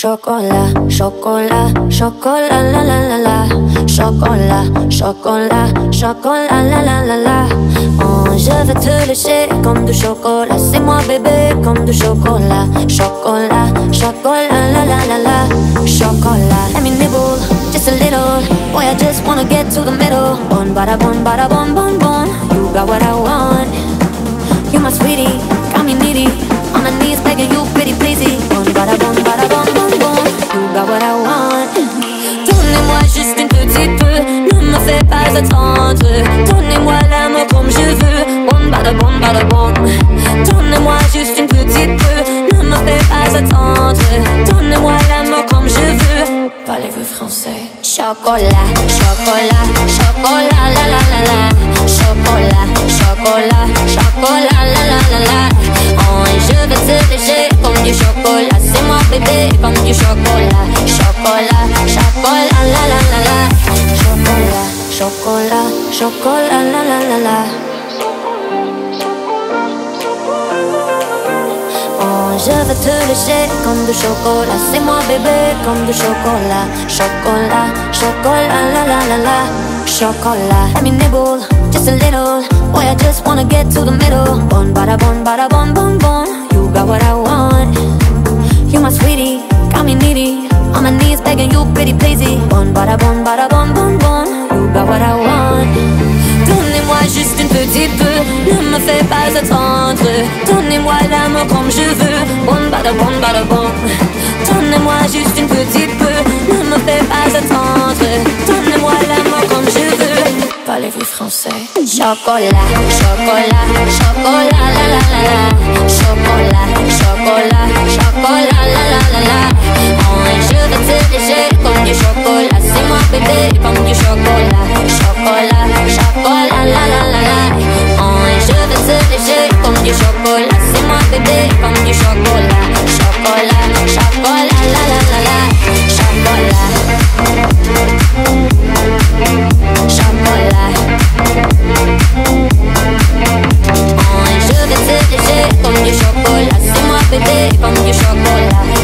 Chocolat, chocolat, chocolat, la la la la. Chocolat, chocolat, chocolat, la la la la. Oh, je veux te lécher comme du chocolat. C'est moi bébé comme du chocolat. Chocolat, chocolat, la la la la. Chocolat. Let me nibble, just a little. Boy, I just wanna get to the middle. Bon, bada, bon, bada, bon, bon, bon. You got what I want. You my sweetie, got me needy. On my knees begging you, pretty pleasey. Bon, bada, bon, bada, bon, bon, bon. You got what I want. Donnez-moi juste une petite peu. Ne me fais pas attendre. Donnez-moi l'amour comme je veux. Bon, bada, bon, bada, bon. Donnez-moi juste une petite peu. Ne me fais pas attendre. Donnez-moi l'amour comme je veux. Parlez-vous français? Chocolat, chocolat, chocolat, la la la la. Chocolat, chocolat, chocolat, la la la la. Oh, et je vais te lécher comme du chocolat. C'est moi bébé comme du chocolat. Chocolat, chocolat, la la la la. Chocolat, chocolat, chocolat, la la la la. Oh, je vais te lécher comme du chocolat. C'est moi bébé comme du chocolat. Chocolat, chocolat, la la la la. Chocolat. Let me nibble, just a little. Boy, I just wanna get to the middle. Bon, bada, bon, bada, bon, bon, bon. You got what I want. You my sweetie, got me needy. On my knees begging you, pretty pleasey. Bon, bada, bon, bada, bon, bon, bon. You got what I want. Donnez-moi juste une petite peu. Ne me fais pas attendre. Donnez-moi l'amour comme je veux. Bon, bada, bon, bada, bon. Donnez-moi juste une petite peu. Ne me fais pas attendre. Donnez-moi l'amour comme je veux. Parlez-vous français? Chocolat, chocolat, chocolat, la la la la. Chocolat, chocolat, chocolat, la la la la. Oh, et je veux te lécher comme du chocolat. C'est moi bébé comme du chocolat. Chocolat, chocolat, la la la la. Oh, et je veux te lécher comme du chocolat. C'est moi bébé comme du chocolat. Chocolat, chocolat, la la la la. Chocolat. Chocolat. Oh, et je vais te lécher comme du chocolat. C'est moi bébé comme du chocolat.